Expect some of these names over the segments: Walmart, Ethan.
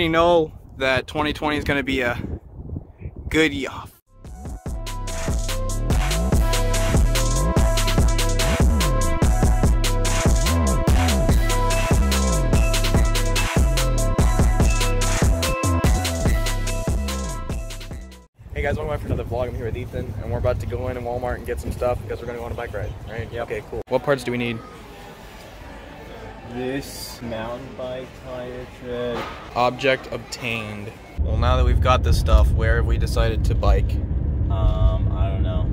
already know that 2020 is going to be a good year. Hey guys, welcome back for another vlog. I'm here with Ethan, and we're about to go in Walmart and get some stuff because we're going to go on a bike ride, right? Yeah. Okay, cool. What parts do we need? This mountain bike tire tread. Object obtained. Well, now that we've got this stuff, where have we decided to bike? I don't know.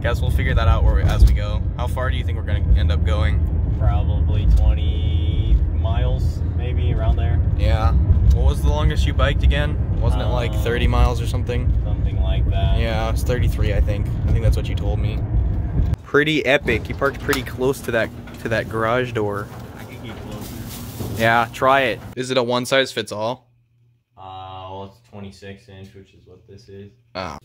Guess we'll figure that out as we go. How far do you think we're going to end up going? Probably 20 miles, maybe, around there. Yeah. What was the longest you biked again? Wasn't it like 30 miles or something? Something like that. Yeah, it's 33, I think. I think that's what you told me. Pretty epic. You parked pretty close to that garage door. I can get closer. Yeah, try it. Is it a one size fits all? Well, it's 26 inch, which is what this is. Oh.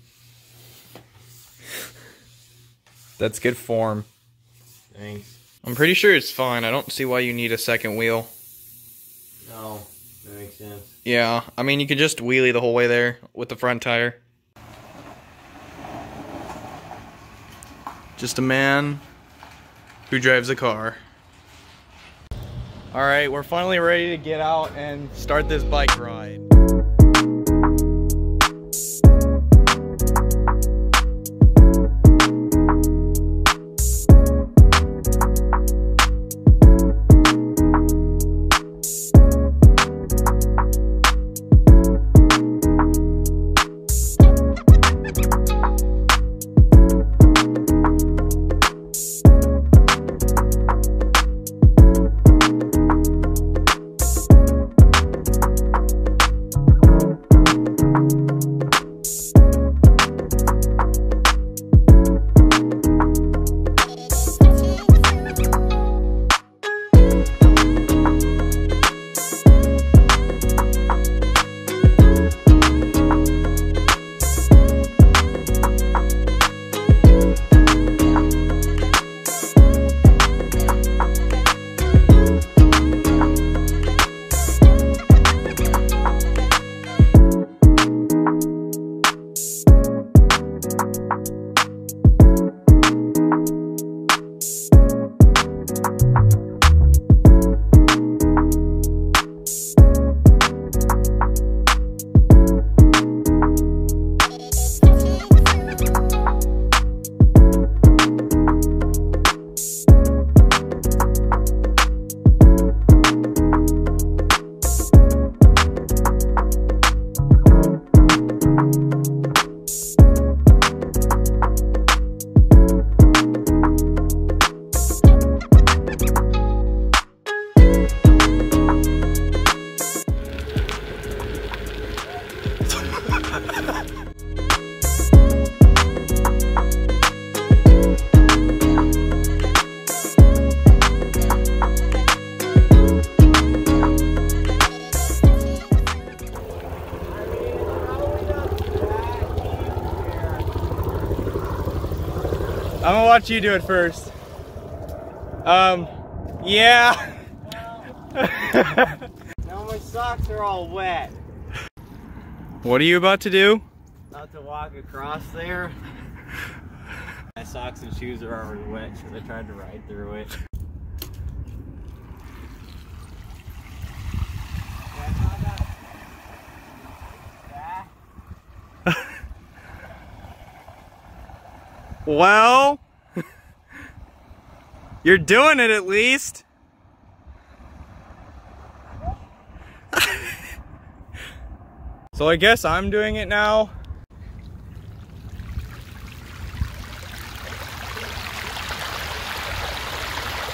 That's good form. Thanks. I'm pretty sure it's fine. I don't see why you need a second wheel. No. That makes sense. Yeah, I mean, you can just wheelie the whole way there with the front tire. Just a man who drives a car. All right, we're finally ready to get out and start this bike ride. I'm gonna watch you do it first. Yeah. Now my socks are all wet. What are you about to do? About to walk across there. My socks and shoes are already wet because I tried to ride through it. Well, you're doing it at least. So I guess I'm doing it now.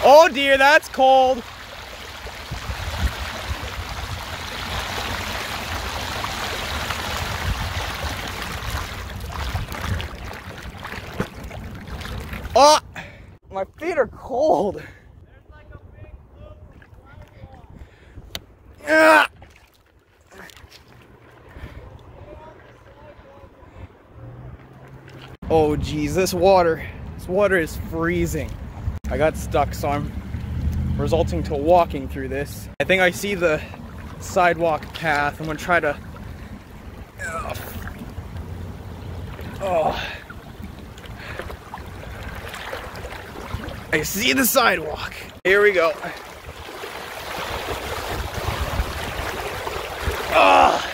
Oh dear, that's cold. Oh, my feet are cold. There's like a big loop of yeah. Oh geez, this water is freezing. I got stuck, so I'm resorting to walking through this. I think I see the sidewalk path. I'm gonna try to I see the sidewalk. Here we go. Oh,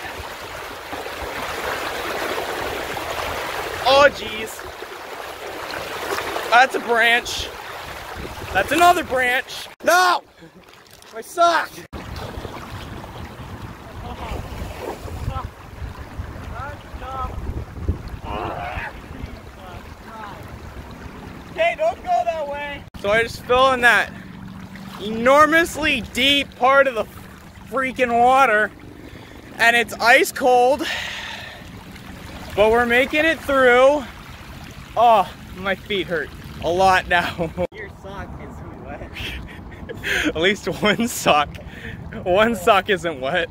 oh geez. That's a branch. That's another branch. No! I suck! Hey, don't go that way! So I just fell in that enormously deep part of the freaking water, and it's ice cold, but we're making it through. Oh, my feet hurt a lot now. Your sock is wet. At least one sock. One sock isn't wet.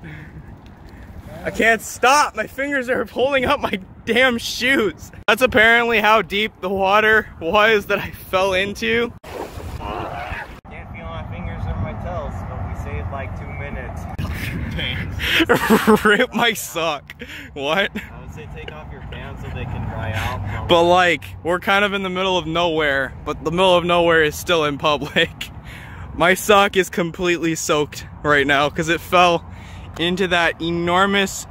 I can't stop. My fingers are pulling up my damn shoes. That's apparently how deep the water was that I fell into. Can't feel my fingers or my toes, but we saved like 2 minutes. Rip my sock. What? I would say take off your pants so they can dry out. But like, we're kind of in the middle of nowhere, but the middle of nowhere is still in public. My sock is completely soaked right now because it fell into that enormous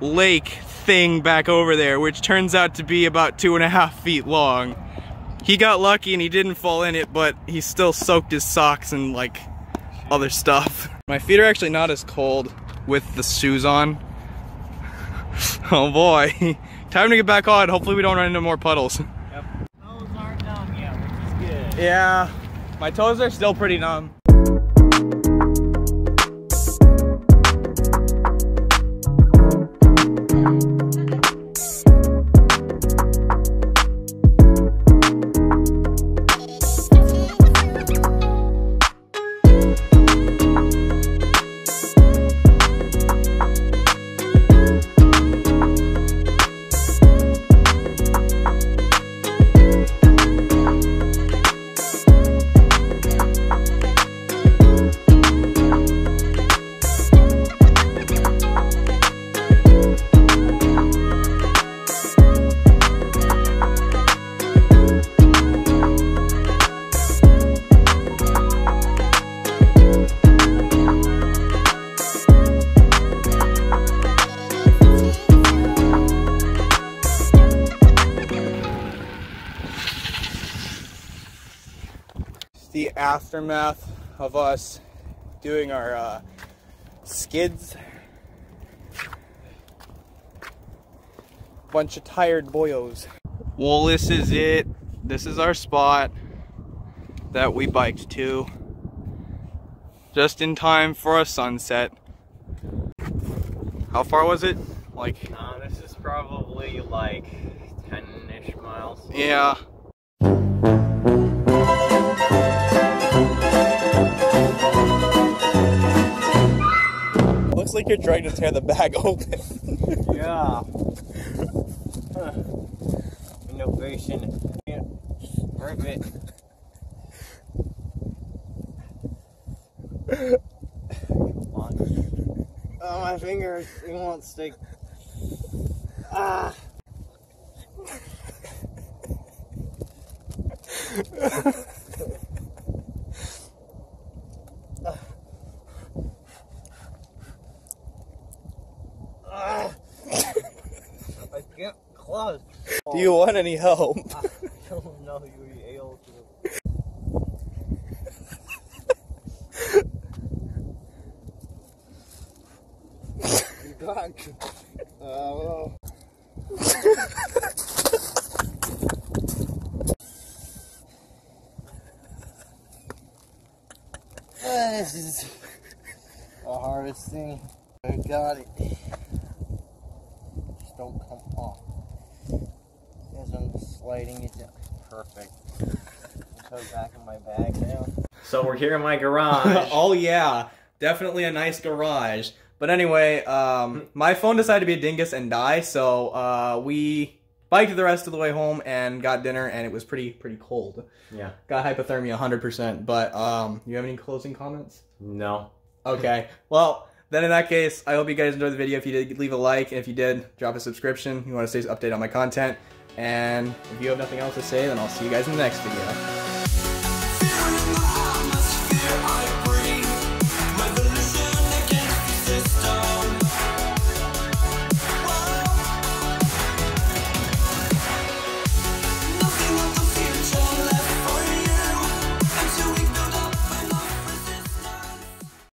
lake thing back over there, which turns out to be about 2.5 feet long. He got lucky and he didn't fall in it, but he still soaked his socks and like other stuff. My feet are actually not as cold with the shoes on. Oh boy. Time to get back on. Hopefully we don't run into more puddles. Yep. Toes aren't numb yet, which is good. Yeah. My toes are still pretty numb. The aftermath of us doing our skids. Bunch of tired boyos. Well, this is it. This is our spot that we biked to. Just in time for a sunset. How far was it? Like, this is probably like 10-ish miles. Yeah. Looks like you're trying to tear the bag open. Yeah. Innovation. Can't rip it. Come on. Oh, my fingers. It won't stick. Ah. Do you want any help? I don't know, you would be able to. You got it. Well. This is the hardest thing. I got it. Just don't come off. As I'm sliding it down. Perfect. So back in my bag now. So we're here in my garage. Oh yeah, definitely a nice garage. But anyway, my phone decided to be a dingus and die, so we biked the rest of the way home and got dinner, and it was pretty cold. Yeah. Got hypothermia 100%, but you have any closing comments? No. Okay. Well, Then in that case, I hope you guys enjoyed the video. If you did, leave a like, and if you did, drop a subscription. You want to stay updated on my content. And if you have nothing else to say, then I'll see you guys in the next video.